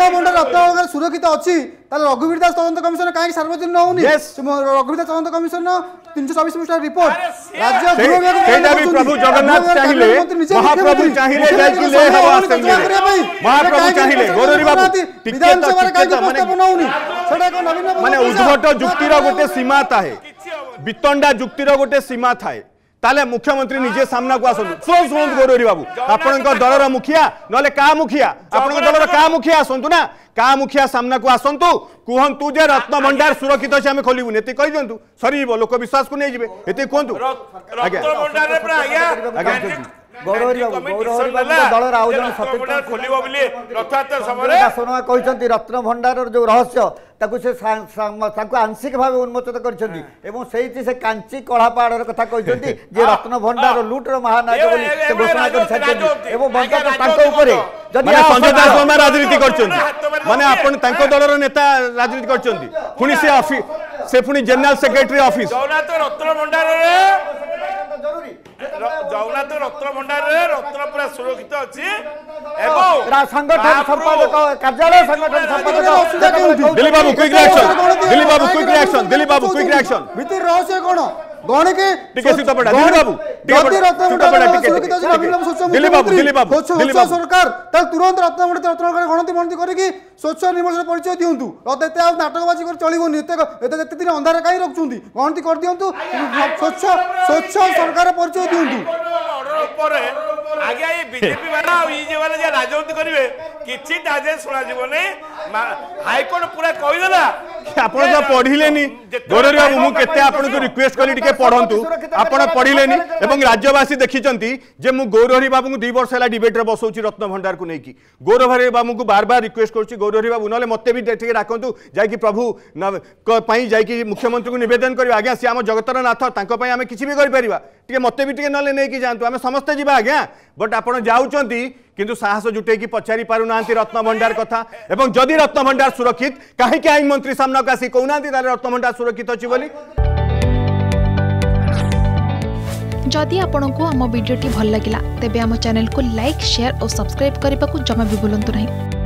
रत्ना भंडार रत्नागर सुरक्षित अच्छी रघुवीर दास तदंत कमिशन कहीं सार्वजनिक होनी रघुवीर दास तदंत कमिशन 324 पृष्ठ रिपोर्ट राज्य प्रभु जगन्नाथ चाहिए महाप्रभु चाहिए जाय कि ले हवा असेंबली महाप्रभु चाहिए गोरोरी बाबू विधानसभा रे काई उपस्थापन होनी सेटा को नवीन माने उद्भट युक्ति रो गोटे सीमा थाए बितंडा युक्ति रो गोटे सीमा थाए ताले मुख्यमंत्री निजे सामना को आसतु शुणु शुणु गोरोरी बाबू आपण दलर मुखिया नले का मुखिया आपण दलर का मुखिया आसतु ना का मुखिया सामना को आसतु कहतु जे रत्न भंडार सुरक्षित अच्छे आम खोलून ये कही दिंतु सर लोक विश्वास को नहीं जी ये कहतु गौरवरी दल आउ जन रत्न भंडार जो रहस्य आंशिक भाव उन्मोचित कर कांची कलापाड़ कथा कहते रत्न भंडार लुट्र महानायक घोषणा कर नेता राजनीति कर general secretary office Jagannath Ratna Bhandar रत्न पूरा सुरक्षित अच्छी संगठन संपादक कार्यालय संगठन संपादक दिलीप बाबू क्विक रिएक्शन भीतर रहस्य कोन गणे के दिलीप बाबू सरकार तुरंत रत्न गणति मणति करके स्वच्छ निर्मल परिचय दिंतु नाटकबाजी कर चलोनी दिन अंधार कहीं रखुंत गणति कर दिंतु स्वच्छ सरकार परिचय दिंतु आगे ये बीजेपी वाला ये वाला जे राजनीति करिवे किछि ताजे सुना जीव नै हाई कोर्ट पूरा कहि देला आपण तो पढिलेनी गोरोरी बाबू मु केते आपण को रिक्वेस्ट करी टिके पढंतु आपण पढिलेनी एवं राज्यवासी देखिचंती जे मु गोरोरी बाबू को 2 वर्ष हैला डिबेट रे बसौची रत्न भंडार को नेकी गोरोरी बाबू को बार-बार रिक्वेस्ट करछि गोरोरी बाबू नले मते भी टिके राखंतु जाय कि प्रभु पई जाय कि मुख्यमंत्री को निवेदन करिवे आज्ञा से हम जगतरा नाथ तांको पई हम किछि भी करि परिबा टिके मते भी टिके नले नेकी जानतु हम समस्त जीवा आज्ञा बट आप किंतु साहस जुटे कि पचारि पारु नांती रत्न भंडार कथा एवं जदि रत्न भंडार सुरक्षित कहीं आईन मंत्री सामना को आसी कहना रत्न भंडार सुरक्षित अच्छी बोली जदि आपण को आम वीडियो भल लगा तेब आम चैनल को लाइक शेयर और सब्सक्राइब करने को जमा भी भूलु नहीं।